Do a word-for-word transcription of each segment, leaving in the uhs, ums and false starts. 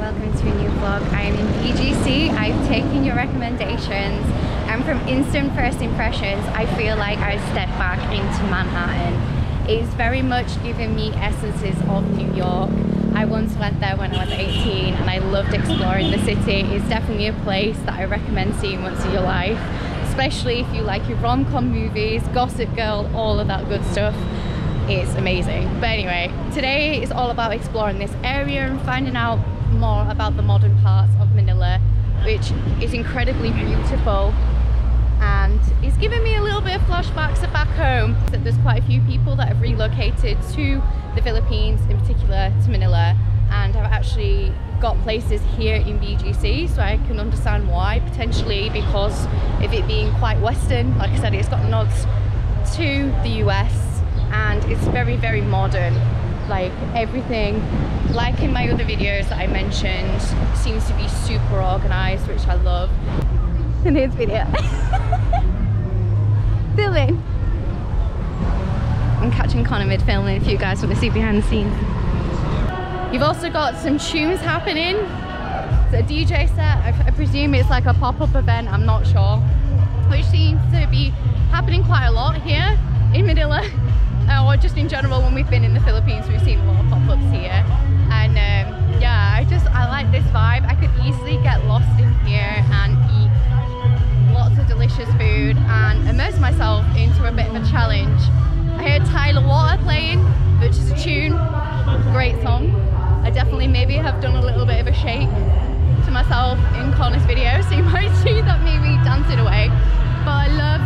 Welcome to a new vlog. I am in B G C. I've taken your recommendations, and from instant first impressions, I feel like I stepped back into Manhattan. It's very much giving me essences of New York. I once went there when I was eighteen and I loved exploring the city. It's definitely a place that I recommend seeing once in your life, especially if you like your rom-com movies, Gossip Girl, all of that good stuff. It's amazing. But anyway, today is all about exploring this area and finding out more about the modern parts of Manila, which is incredibly beautiful, and it's giving me a little bit of flashbacks of back home. So there's quite a few people that have relocated to the Philippines, in particular to Manila, and have actually got places here in B G C, so I can understand why, potentially because of it being quite Western. Like I said, it's got nods to the U S and it's very, very modern. Like everything, like in my other videos that I mentioned, seems to be super organized, which I love. The next video. Filming. I'm catching Connor mid-filming if you guys want to see behind the scenes. You've also got some tunes happening. It's a D J set. I, I presume it's like a pop-up event, I'm not sure. Which seems to be happening quite a lot here in Manila. Uh, or just in general, when we've been in the Philippines, we've seen a lot of pop-ups here, and um, yeah, I just I like this vibe. I could easily get lost in here and eat lots of delicious food and immerse myself into a bit of a challenge. I heard Tyler Ward playing, which is a tune, great song. I definitely maybe have done a little bit of a shake to myself in Connor's video, so you might see that maybe dancing away. But I love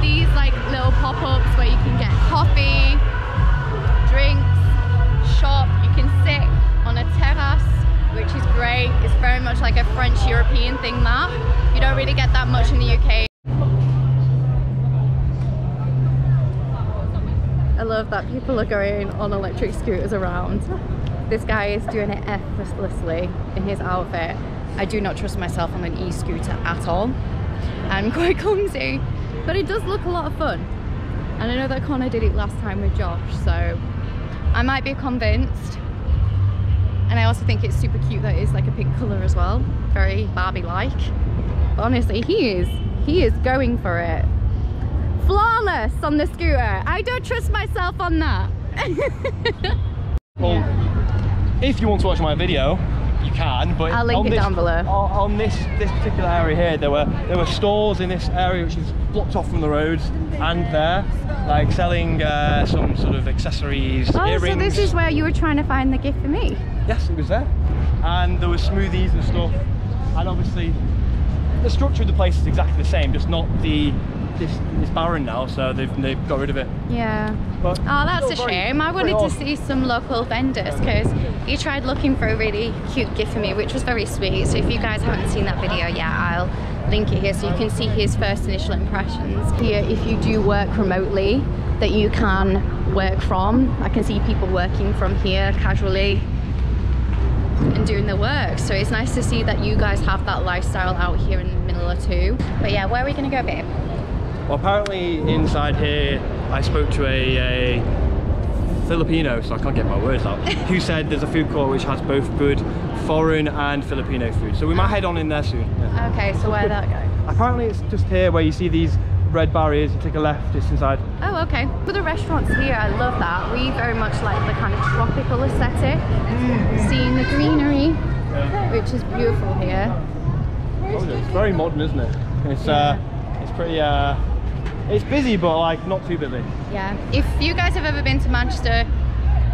these like little pop-ups where you can get coffee, drinks, shop. You can sit on a terrace, which is great. It's very much like a French European thing that you don't really get that much in the U K. I love that people are going on electric scooters around. This guy is doing it effortlessly in his outfit. I do not trust myself on an e-scooter at all. I'm quite clumsy. But it does look a lot of fun, and I know that Connor did it last time with Josh, so I might be convinced. And I also think it's super cute that it's like a pink colour as well, very Barbie-like. But honestly, he is, he is going for it. Flawless on the scooter. I don't trust myself on that. Well, if you want to watch my video, you can, but I'll link on it this, down below. On this this particular area here, there were there were stores in this area which is blocked off from the road and there, like selling uh, some sort of accessories, oh, earrings. So this is where you were trying to find the gift for me? Yes, it was there, and there were smoothies and stuff, and obviously the structure of the place is exactly the same, just not the this is barren now, so they've they've got rid of it. Yeah. But oh, that's a very, shame. I wanted to see some local vendors because he tried looking for a really cute gift for me, which was very sweet. So if you guys haven't seen that video yet, I'll link it here so you can see his first initial impressions. Here, if you do work remotely, that you can work from. I can see people working from here casually and doing their work. So it's nice to see that you guys have that lifestyle out here in Manila too. But yeah, where are we gonna go, babe? Well, apparently inside here, I spoke to a, a Filipino, so I can't get my words out, who said there's a food court which has both good foreign and Filipino food. So we might head on in there soon. Yeah. Okay, so where'd that go? Apparently it's just here where you see these red barriers, you take a left just inside. Oh, okay. For the restaurants here, I love that. We very much like the kind of tropical aesthetic, mm. seeing the greenery, yeah. Which is beautiful here. Oh, it's very modern, isn't it? It's, yeah. uh, it's pretty... Uh, It's busy, but like not too busy. Yeah. If you guys have ever been to Manchester,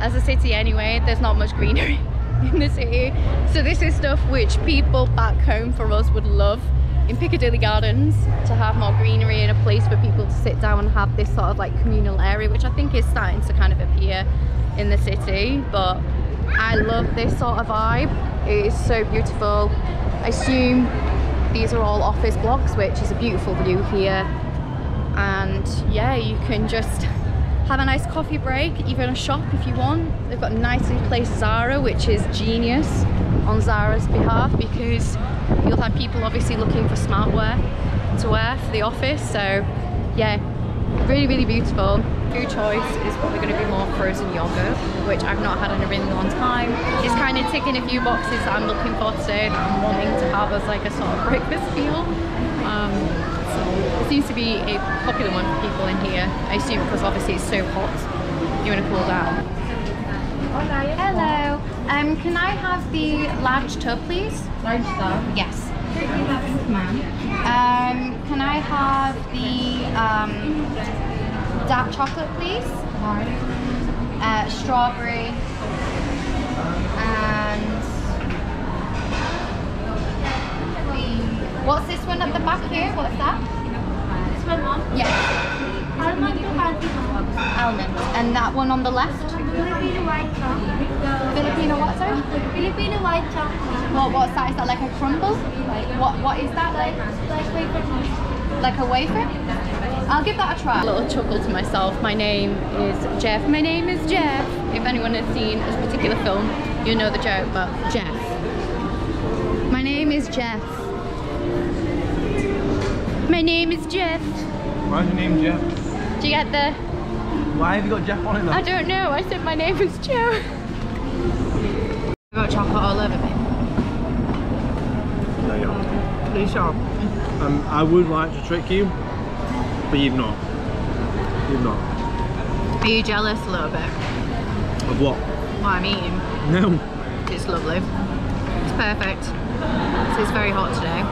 as a city anyway, there's not much greenery in the city. So this is stuff which people back home for us would love in Piccadilly Gardens, to have more greenery and a place for people to sit down and have this sort of like communal area, which I think is starting to kind of appear in the city. But I love this sort of vibe. It is so beautiful. I assume these are all office blocks, which is a beautiful view here. And yeah, you can just have a nice coffee break, even a shop if you want. They've got nicely placed Zara, which is genius on Zara's behalf, because you'll have people obviously looking for smartwear to wear for the office. So yeah, really, really beautiful. Food choice is probably going to be more frozen yogurt, which I've not had in a really long time. It's kind of been ticking a few boxes that I'm looking for today that I'm wanting to have as like a sort of breakfast meal. Um, so it seems to be a popular one for people in here. I assume because obviously it's so hot, you want to cool down. Hello. Um, can I have the large tub, please? Large tub? Yes. Ma'am. Um, can I have the um, dark chocolate, please? Uh, strawberry. And what's this one at the back here? What's that? This one, mom? Yes. Almond to almond. And that one on the left? Filipino white chocolate. Filipino what, sorry? Filipino white chocolate. Well, what's that? Is that like a crumble? What What is that like? Like wafer. Like a wafer? I'll give that a try. A little chuckle to myself. My name is Jeff. My name is Jeff. If anyone has seen this particular film, you know the joke, but Jeff. My name is Jeff. My name is Jeff. Why's your name Jeff? Do you get the... Why have you got Jeff on it though? I don't know. I said my name is Joe. I've got chocolate all over me. There you are. Please shop. Um, I would like to trick you, but you've not. You've not. Are you jealous a little bit? Of what? What I'm eating. No. It's lovely. It's perfect. It's very hot today.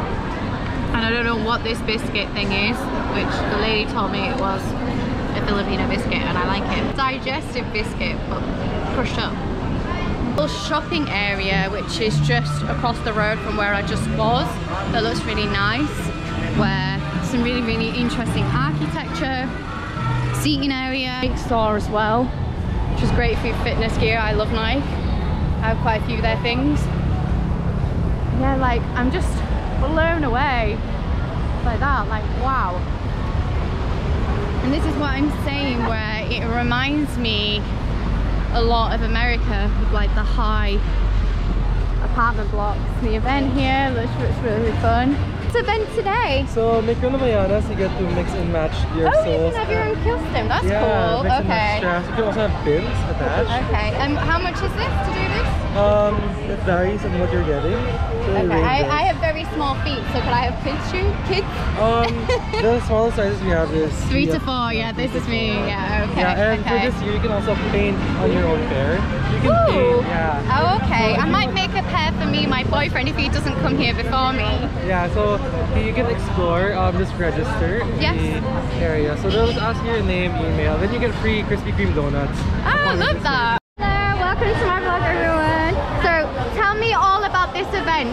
And I don't know what this biscuit thing is, which the lady told me it was. A Filipino biscuit, and I like it. Digestive biscuit, but crushed up. Little shopping area, which is just across the road from where I just was, that looks really nice. Where some really, really interesting architecture, seating area, big store as well, which is great for fitness gear. I love Nike. I have quite a few of their things. Yeah, like I'm just blown away by that. Like wow. And this is what I'm saying, where it reminds me a lot of America, with like the high apartment blocks. The event here looks, looks really fun. What's the event today? So, make your own Havaianas, you get to mix and match your sauce. Oh, you can have your own custom, that's yeah, cool. Mix and okay. Match. You can also have bins attached. Okay, and um, how much is this to do this? Um, it varies on what you're getting. Okay, I, I have very small feet, so can I have kids shoe? Kids? Um, the smallest sizes we have is three to four. Yeah, this is me. Yeah, okay. Yeah, and okay. For this year, you can also paint on your own pair. You can Ooh. paint. Yeah. Oh, okay. So I might make a pair for me, my boyfriend, if he doesn't come here before me. Yeah. So you can explore. Um, just register yes. in the area. So they'll just ask you your name, email, then you get free Krispy Kreme donuts. Oh, I love that. Hello, welcome to my vlog, everyone. So tell me all about this event.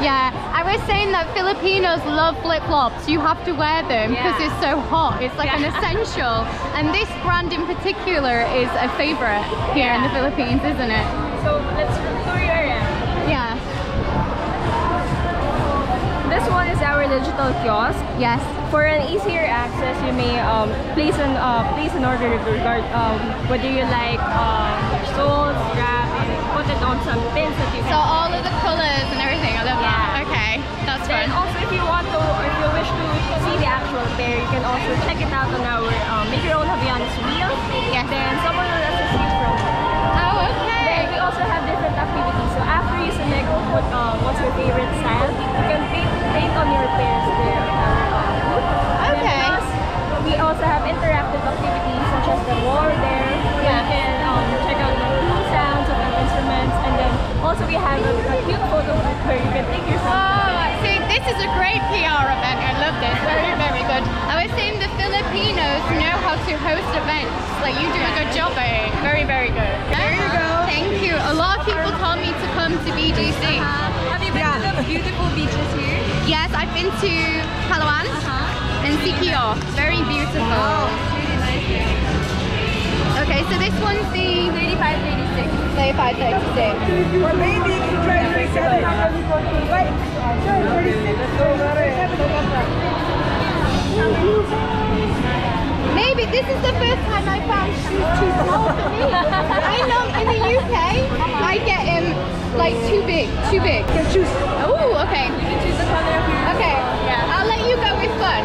Yeah, I was saying that Filipinos love flip-flops. You have to wear them because yeah. it's so hot. It's like yeah. an essential. And this brand in particular is a favorite here yeah. in the Philippines, isn't it? So let's tour your area. Yeah. This one is our digital kiosk. Yes. For an easier access, you may um, place an uh, place an order regard um, whether you like um, soles, wrap, and put it on some pins that you. So can all of the colors and everything. I love yeah. that. Okay, that's then fun. Also, if you want to, or if you wish to see the actual pair, you can also check it out on our um, Make Your Own Havaianas wheel. Yes. Then someone will assist you from there. Oh, okay. Then we also have different activities. So after you select what uh, what's your favorite style, you can paint paint on your pairs there. Okay. Plus, we also have interactive activities such as the wall there. Yeah. You can um, check out the cool sounds of the instruments, and then also we have a, a cute photo booth where you can take your photo. Oh, see, this is a great P R event. I love this. Very, very good. I was saying the Filipinos know how to host events. Like you do a good job at it. Very, very good. There you go. Thank you. A lot of people told me to come to B G C. Uh -huh. Have you been yeah. to the beautiful beaches here? Yes, I've been to Palawan. Uh -huh. And Siargao, very beautiful. Wow, it's really nice here. Okay, so this one's the thirty-five thirty-six. thirty-five thirty-six. Or maybe you can try to sell it. Wait, sure, thirty-six. Maybe this is the first time I found shoes too small for me. I know in the U K, I get um, like too big, too big. You can choose. Oh, okay. You can choose the color of your shoes. Okay, I'll let you go with fun.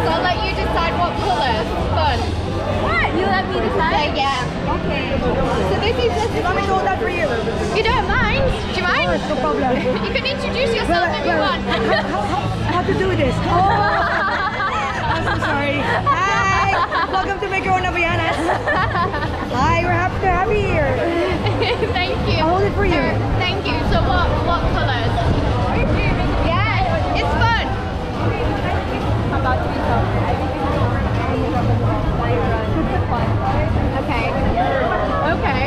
So I'll let you decide what colour is fun. What? You let me decide? Uh, yeah. Okay. So this is just... Let me do that for you. You don't mind? Do you mind? No, no problem. You can introduce yourself well, if well, you want. How, how, how to do this? Oh. I'm so sorry. Hi! Welcome to my corona Havaianas. Hi, we're happy to have you here. Thank you. I'll hold it for you. Uh, thank you. So what, what colours? Yeah, it's fun. I'm about to be talking. Okay. Okay.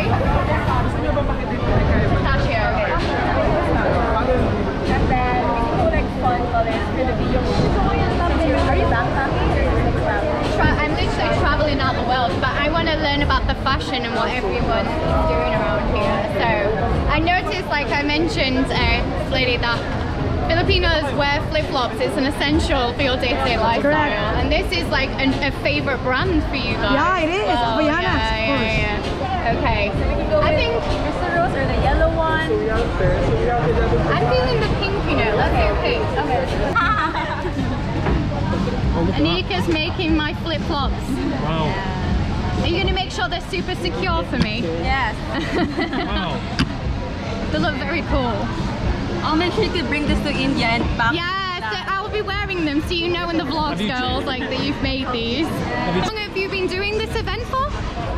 Pistachio. And then the next one is going to be your... Are you backpacking? I'm literally traveling out the world, but I want to learn about the fashion and what everyone's doing around here. So I noticed, like I mentioned, uh, lady that Filipinos wear flip-flops. It's an essential for your day-to-day lifestyle. Correct. And this is like an, a favorite brand for you guys. Yeah, it is. Well, Havaianas, yeah, of course. Yeah, yeah. Okay. So we can go I with think Mister Rose or the yellow one. I'm feeling the pink, you know. Let's do pink. Okay. Anika's making my flip-flops. Wow. Yeah. Are you going to make sure they're super secure for me? Yes. Wow. They look very cool. I'll make sure you could bring this to India and back. Yeah, so I'll be wearing them, so you know in the vlogs, girls, like that you've made these. Yeah. How long have you been doing this event for?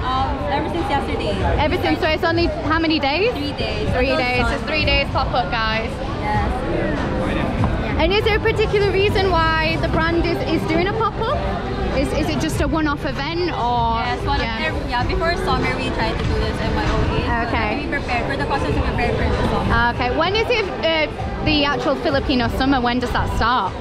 Um, ever since yesterday. Ever since, so it's only how many days? Three days. Three days, so three days pop up, guys. Yes. Yeah. And is there a particular reason why the brand is, is doing a pop up? Is, is it just a one-off event or? Yes, one yeah. Of their, yeah, before summer we tried to do this M Y O A. Okay. So we prepared for the customs, we prepared for the summer. Okay, when is it uh, the actual Filipino summer? When does that start?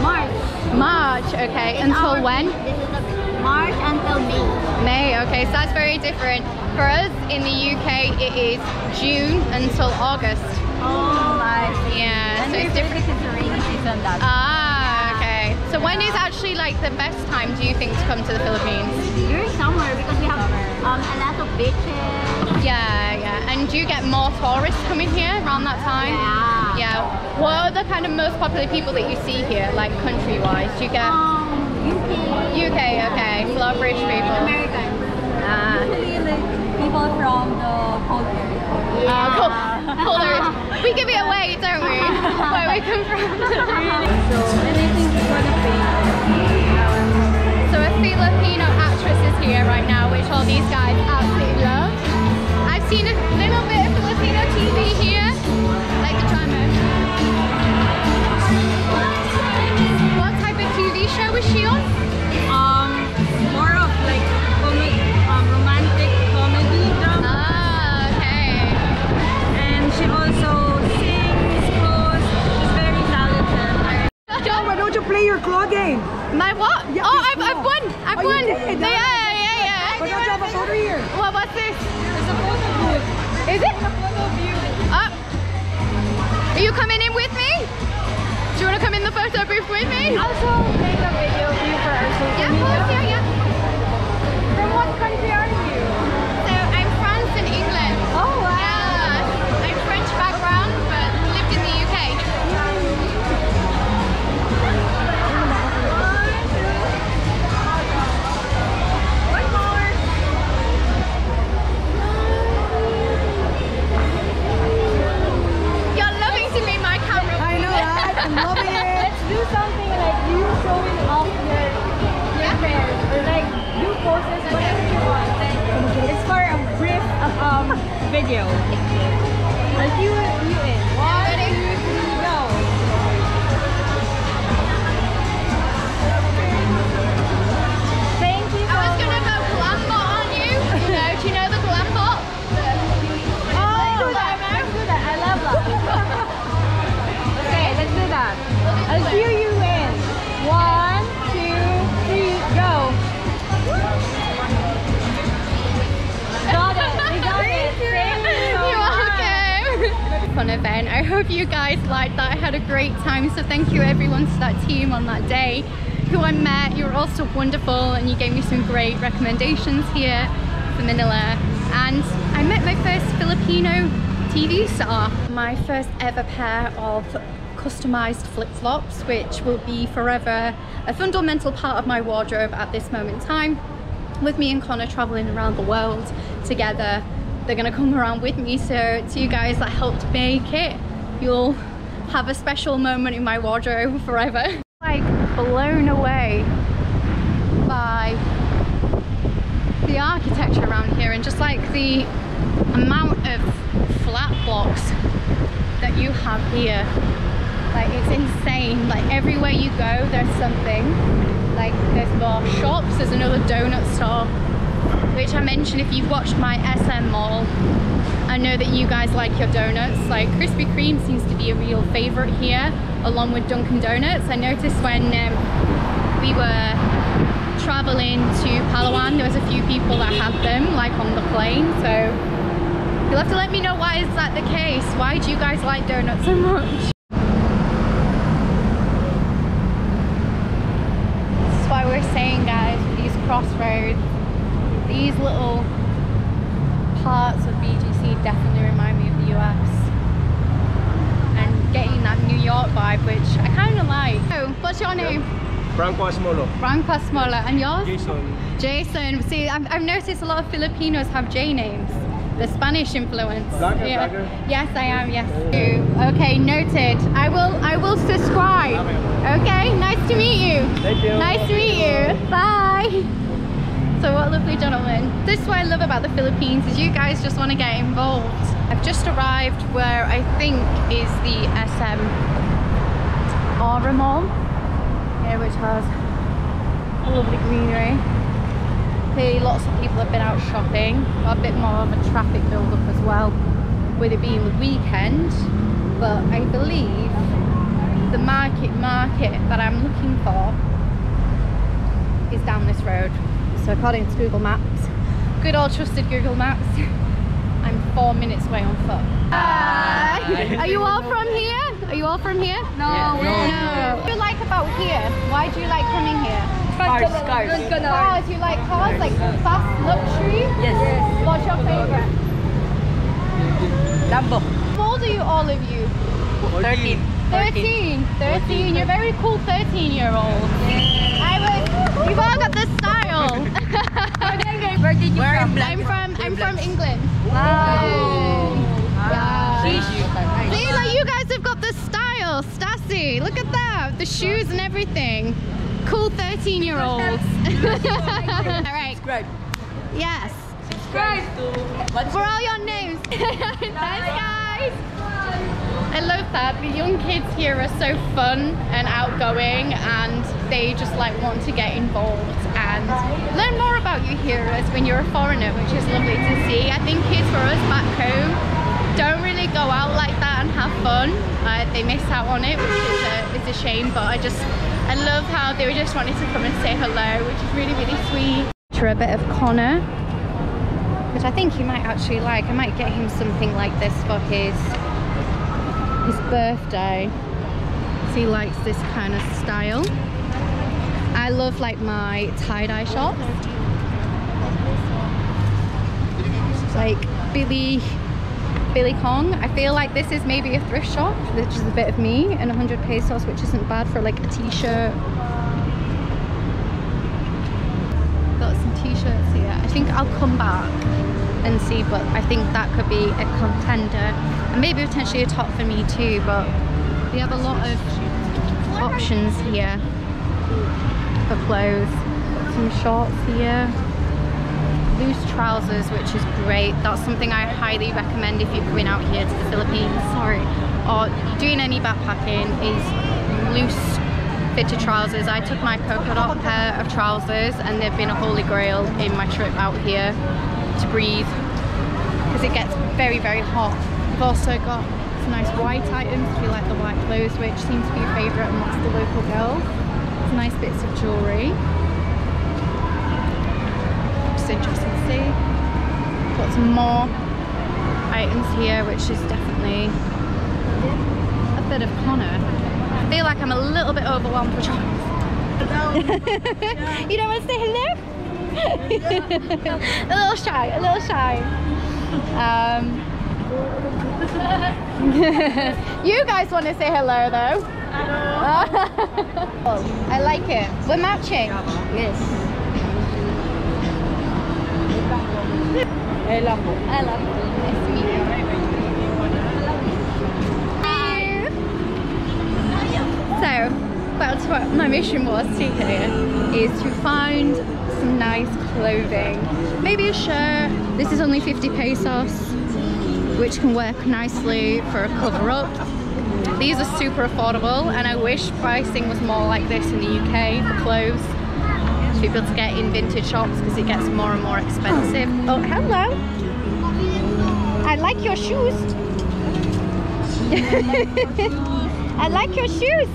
March. March, okay. In until our, when? This is a, March until May. May, okay, so that's very different. For us in the U K, it is June until August. Oh my. Yeah, and so it's different. It's the rainy season that. Ah. So when is actually like the best time, do you think, to come to the Philippines? During summer, because we have um, a lot of beaches. Yeah, yeah. And do you get more tourists coming here around that time? Yeah. Yeah. What are the kind of most popular people that you see here, like country-wise? Do you get? Um, U K. U K, okay. Yeah. Love rich people. American. Ah. Usually like people from the cold area. Yeah. Uh, cold, cold area. We give it away, don't we? Where we come from. So, So a Filipino actress is here right now, which all these guys absolutely love. I've seen a little bit of Filipino T V here, like the drama. What type of T V show was she on? Um, more of like comic, um, romantic comedy drama. Ah, okay. And she also sings, poses, she's very talented. Joe, why don't you play your claw game? My what? Yeah, oh, I've, I've won! I've oh, won! You did, yeah, yeah, yeah, yeah. But don't drop us over here. What, what's this? It's a photo booth. Is it? It's a photo booth. Oh. Are you coming in with me? Do you want to come in the photo booth with me? Also, make a video of you for our social yeah, media. Of course, yeah, yeah. From what country are you? So, I'm France and England. Oh, wow. Yeah, I'm French background, but lived in the U K. I love it. Let's do something like you showing off your, your yeah. Parents, or like you poses, whatever you want. Like, it's for a brief um, video. Like you, you in. One, two, three, go. Thank you. I was gonna go glambo on you. You know, do you know the glambo? Oh, let's do that. Let's do that. I love that. Let's do that. I'll cue you in. One, two, three, go. Got it. We got it. Thank you. You're welcome. Fun event. I hope you guys liked that. I had a great time. So thank you everyone to that team on that day who I met. You were all so wonderful and you gave me some great recommendations here for Manila. And I met my first Filipino T V star. My first ever pair of customized flip-flops, which will be forever a fundamental part of my wardrobe at this moment in time. with me and Connor traveling around the world together. They're gonna come around with me, so to you guys that helped make it, you'll have a special moment in my wardrobe forever. Like, blown away by the architecture around here and just like the amount of flat blocks that you have here. Like, it's insane. Like, everywhere you go there's something. Like, there's more shops, there's another donut store, which I mentioned, if you've watched my S M Mall, I know that you guys like your donuts. Like, Krispy Kreme seems to be a real favorite here, along with Dunkin' Donuts. I noticed when um, we were traveling to Palawan, there was a few people that had them, like on the plane, so you'll have to let me know why is that the case. Why do you guys like donuts so much? That's why we're saying, guys, these crossroads, these little parts of B G C definitely remind me of the U S and getting that New York vibe, which I kind of like. So, what's your name? Franco Asmolo. Franco Asmolo. And yours? Jason. Jason. See, I've, I've noticed a lot of Filipinos have J names. The Spanish influence. Blogger, yeah. Blogger. Yes, I am. Yes. Okay, noted. I will. I will subscribe. Okay. Nice to meet you. Thank you. Nice to meet you. Bye. So what lovely gentlemen. This is what I love about the Philippines is you guys just want to get involved. I've just arrived where I think is the S M Aura Mall, yeah, which has lovely greenery. Lots of people have been out shopping, got a bit more of a traffic build up as well with it being the weekend, but I believe the market market that I'm looking for is down this road. So according to Google Maps, good old trusted Google Maps, I'm four minutes away on foot. Hi. Are you all from here? Are you all from here? No, yeah. no. no. What do you like about here? Why do you like coming here? Cars, cars. Cars, you like cars? Like fast luxury? Yes. What's your favourite? Lambo. How old are you, all of you? thirteen. thirteen? thirteen. You're a very cool thirteen year old. Yeah. I was, you've all got the style. Where did you Where from? I'm from, I'm from England. Wow. wow. wow. See, like, you guys have got the style, Stassi. Look at that, the shoes and everything. Cool thirteen year olds. Alright. Subscribe. Yes. Subscribe. For all your names. Thanks, guys. I love that. The young kids here are so fun and outgoing, and they just like want to get involved and learn more about you here as when you're a foreigner, which is lovely to see. I think kids for us back home don't really go out like that and have fun. Uh, they miss out on it, which is a, it's a shame, but I just I love how they were just wanting to come and say hello, which is really, really sweet. A bit of Connor, which I think he might actually like. I might get him something like this for his, his birthday. He likes this kind of style. I love like my tie-dye shops. Like Billy, Billy Kong. I feel like this is maybe a thrift shop, which is a bit of me, and one hundred pesos, which isn't bad for like a t-shirt. Got some t-shirts here. I think I'll come back and see, but I think that could be a contender and maybe potentially a top for me too, but we have a lot of options here for clothes. Got some shorts here. Loose trousers, which is great. That's something I highly recommend if you're going out here to the Philippines, sorry, or doing any backpacking, is loose fitted trousers. I took my polka dot pair of trousers and they've been a holy grail in my trip out here to breathe, because it gets very, very hot. We've also got some nice white items if you like the white clothes, which seems to be a favourite amongst the local girls. Some nice bits of jewellery. Interesting to see. Got some more items here, which is definitely a bit of Connor. I feel like I'm a little bit overwhelmed for choice. You don't want to say hello? A little shy, a little shy. Um, you guys want to say hello though? I like it. We're matching. Yes. Ella po. Ella po. Nice to meet you. Hi. So, that's what my mission was today, is to find some nice clothing. Maybe a shirt. This is only fifty pesos, which can work nicely for a cover-up. These are super affordable, and I wish pricing was more like this in the U K for clothes, to be able to get in vintage shops, because it gets more and more expensive. Oh, hello! I like your shoes! I like your shoes!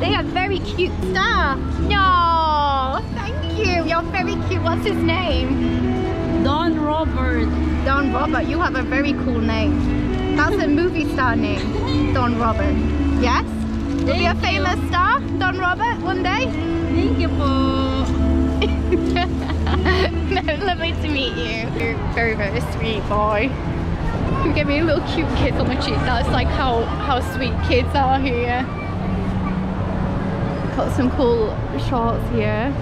They are very cute! Star! No! Thank you! You're very cute! What's his name? Don Robert! Don Robert, you have a very cool name. That's a movie star name, Don Robert. Yes? Will be a famous star, Don Robert, one day? Thank you, No, lovely to meet you. You're very, very sweet boy. You gave me a little cute kiss on my cheek. That's like how, how sweet kids are here. Got some cool shorts here,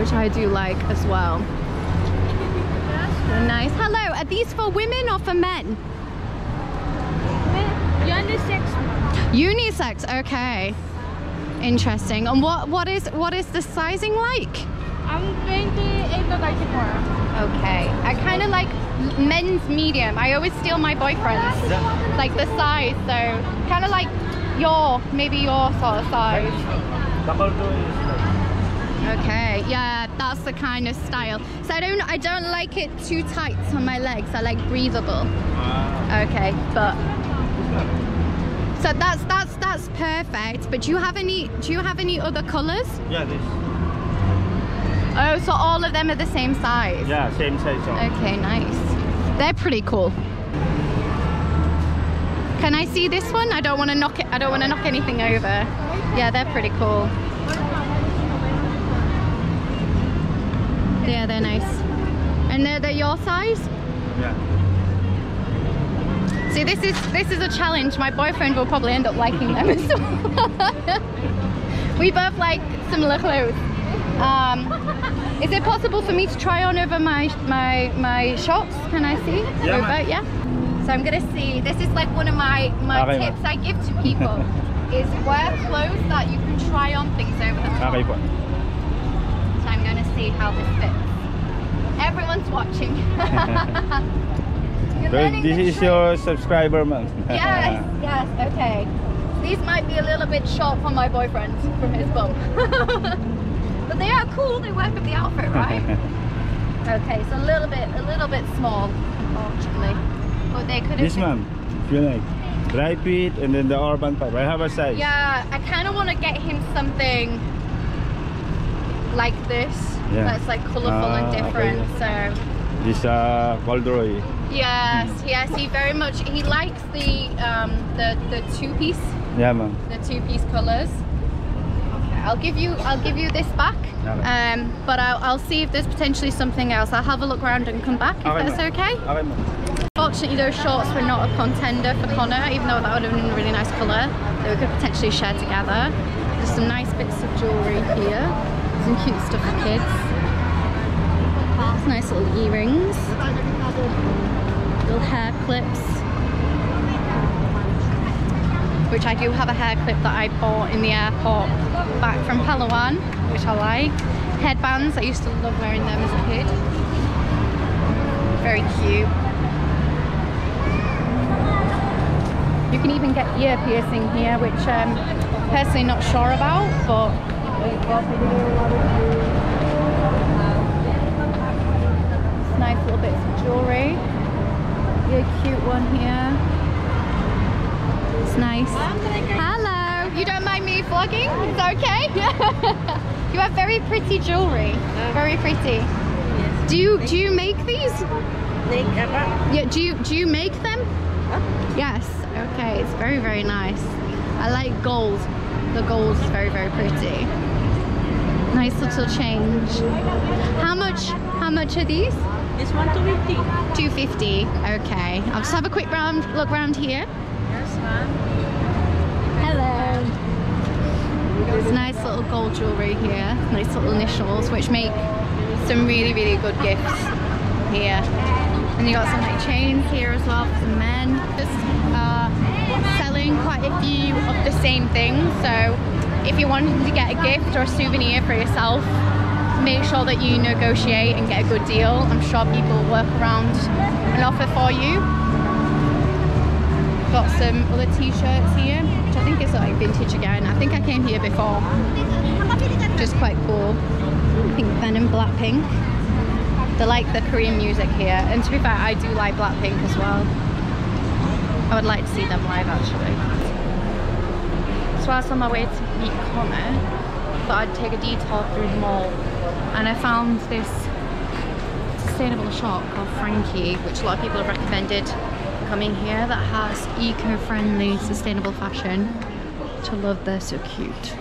which I do like as well. They're nice. Hello, are these for women or for men? Unisex. Unisex, okay. Interesting. And what what is what is the sizing like? I'm twenty-eight to ninety-four. Okay. I kind of like men's medium. I always steal my boyfriend's, like the size. So kind of like your maybe your sort of size. Okay. Yeah, that's the kind of style. So I don't I don't like it too tight on my legs. I like breathable. Okay, but. So that's that's that's perfect. But do you have any do you have any other colours? Yeah, this. Oh, so all of them are the same size? Yeah, same size. All. Okay, nice. They're pretty cool. Can I see this one? I don't want to knock it. I don't want to knock anything over. Yeah, they're pretty cool. Yeah, they're nice. And they're they're your size? Yeah. See, this is this is a challenge. My boyfriend will probably end up liking them as well. We both like similar clothes. Um, is it possible for me to try on over my my my shorts? Can I see? Yeah. Over, yeah. So I'm gonna see. This is like one of my my ah, tips I give to people is wear clothes that you can try on things over the top. Ah, so I'm gonna see how this fits. Everyone's watching. Well, this is your subscriber month. Yes, yes, okay. These might be a little bit short for my boyfriend, from his bum. But they are cool, they work with the outfit, right? Okay, so a little bit, a little bit small, unfortunately. But they could have This one, if you like. Dry fit and then the urban type. I have a size. Yeah, I kind of want to get him something like this. Yeah. That's like colourful uh, and different, okay. So... This uh, corduroy. Yes, yes, he very much, he likes the um, the, the two-piece. Yeah, ma'am. The two-piece colours. Okay, I'll give you, I'll give you this back. Yeah, um, but I'll, I'll see if there's potentially something else. I'll have a look around and come back if right, that's okay. Right, unfortunately, those shorts were not a contender for Connor, even though that would have been a really nice colour that we could potentially share together. There's some nice bits of jewellery here. Some cute stuff for kids. Nice little earrings, little hair clips, which I do have a hair clip that I bought in the airport back from Palawan, which I like. Headbands, I used to love wearing them as a kid. Very cute. You can even get ear piercing here, which um, I'm personally not sure about, but... Nice little bits of jewellery. A cute one here. It's nice. Hello. You don't mind me vlogging? It's okay. You have very pretty jewellery. Very pretty. Yes. Do you do you make these? Yeah. Do you do you make them? Yes. Okay. It's very very nice. I like gold. The gold is very very pretty. Nice little change. How much? How much are these? It's one two fifty. two fifty. Okay. I'll just have a quick round look round here. Yes, ma'am. Hello. There's nice little gold jewellery here. Nice little initials, which make some really, really good gifts here. And you got some like chains here as well for some men. Just uh, selling quite a few of the same things. So if you wanted to get a gift or a souvenir for yourself, make sure that you negotiate and get a good deal. I'm sure people will work around an offer for you. Got some other t-shirts here, which I think is like vintage again. I think I came here before, just quite cool. Pink Pen and Blackpink. They like the Korean music here, and to be fair, I do like Blackpink as well. I would like to see them live actually. So I was on my way to meet Connor, but I'd take a detour through the mall, and I found this sustainable shop called Frankie, which a lot of people have recommended coming here, that has eco-friendly sustainable fashion, which I love. They're so cute.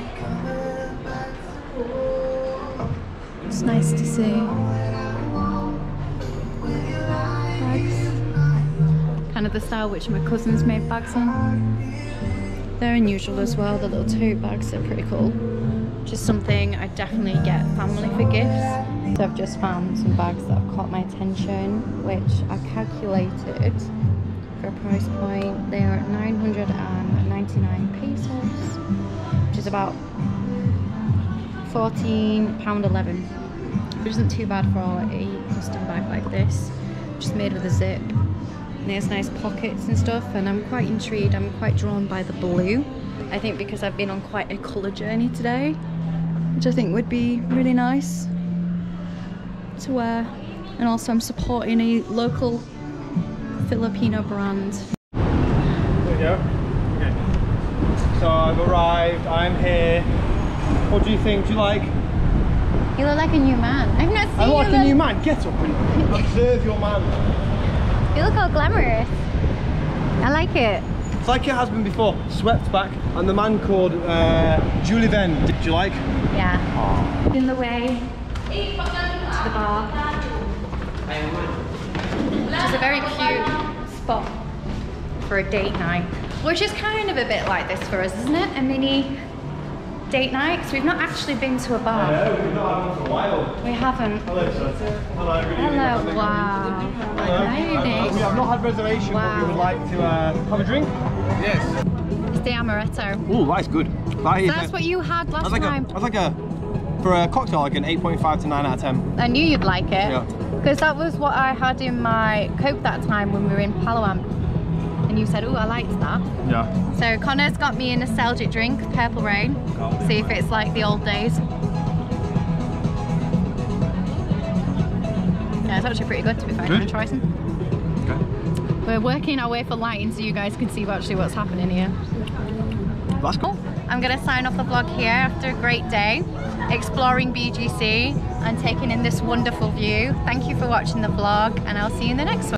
It's nice to see bags, kind of the style which my cousins made bags on. They're unusual as well, the little tote bags, they're pretty cool. Just something I definitely get family for gifts. So I've just found some bags that have caught my attention, which I calculated for a price point. They are at nine hundred ninety-nine pesos, which is about fourteen pounds eleven, which isn't too bad for a custom bag like this, which is made with a zip. And there's nice pockets and stuff, and I'm quite intrigued. I'm quite drawn by the blue, I think, because I've been on quite a colour journey today, which I think would be really nice to wear. And also I'm supporting a local Filipino brand. There we go. Okay. So I've arrived, I'm here. What do you think? Do you like? You look like a new man. I've not seen you. I look like a new man. Get up and observe your man. You look all glamorous. I like it. It's like it has been before. Swept back, and the man called uh, Julie Venn. Did you like? Yeah. Aww. In the way to the bar, which is a very cute spot for a date night, which is kind of a bit like this for us, isn't it? A mini date night, because we've not actually been to a bar. No, we've not had one for a while. We haven't. Hello, sir. Hello, good evening. Hello, wow. Hello. Hello. We have not had reservations, wow. But we would like to uh, have a drink. Yes. It's the amaretto. Oh, that's good. That is, that's uh, what you had last that's like time. A, that's like a, for a cocktail, like an eight point five to nine out of ten. I knew you'd like it. Because yeah. That was what I had in my Coke that time when we were in Palawan. And you said, oh, I liked that. Yeah. So Connor's got me a nostalgic drink, Purple Rain. Golden See if it's like the old days. Yeah, it's actually pretty good to be fair. Can I try some? We're working our way for lighting so you guys can see actually what's happening here. That's cool. I'm going to sign off the vlog here after a great day, exploring B G C and taking in this wonderful view. Thank you for watching the vlog, and I'll see you in the next one.